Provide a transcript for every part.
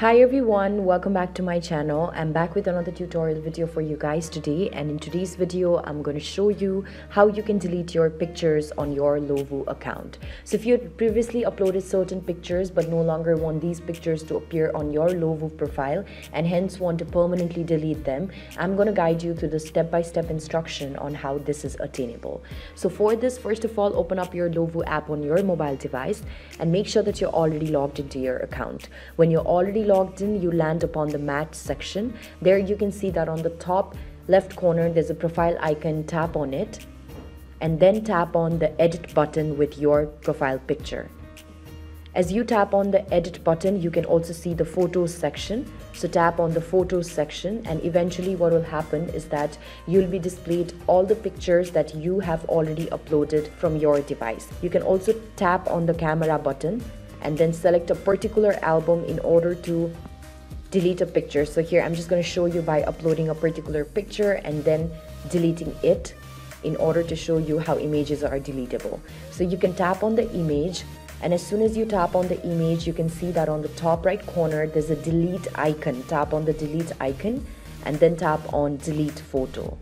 Hi everyone, welcome back to my channel. I'm back with another tutorial video for you guys today, and in today's video I'm going to show you how you can delete your pictures on your Lovoo account. So if you had previously uploaded certain pictures but no longer want these pictures to appear on your Lovoo profile and hence want to permanently delete them, I'm going to guide you through the step-by-step instruction on how this is attainable. So for this, first of all, open up your Lovoo app on your mobile device and make sure that you're already logged into your account. When you're already logged in, you land upon the match section. There you can see that on the top left corner there's a profile icon. Tap on it and then tap on the edit button with your profile picture. As you tap on the edit button, you can also see the photos section. So tap on the photos section, and eventually what will happen is that you'll be displayed all the pictures that you have already uploaded from your device. You can also tap on the camera button and then select a particular album in order to delete a picture. So here I'm just going to show you by uploading a particular picture and then deleting it in order to show you how images are deletable. So you can tap on the image, and as soon as you tap on the image, you can see that on the top right corner there's a delete icon. Tap on the delete icon and then tap on delete photo,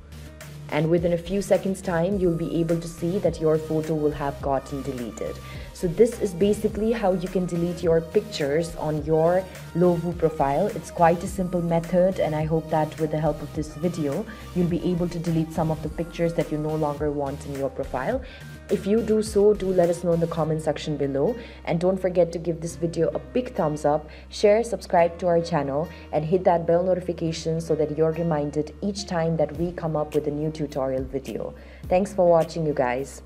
and within a few seconds time you'll be able to see that your photo will have gotten deleted. So this is basically how you can delete your pictures on your Lovoo profile. It's quite a simple method, and I hope that with the help of this video you'll be able to delete some of the pictures that you no longer want in your profile. If you do so, do let us know in the comment section below, and don't forget to give this video a big thumbs up, share, subscribe to our channel, and hit that bell notification so that you're reminded each time that we come up with a new tutorial video. Thanks for watching, you guys.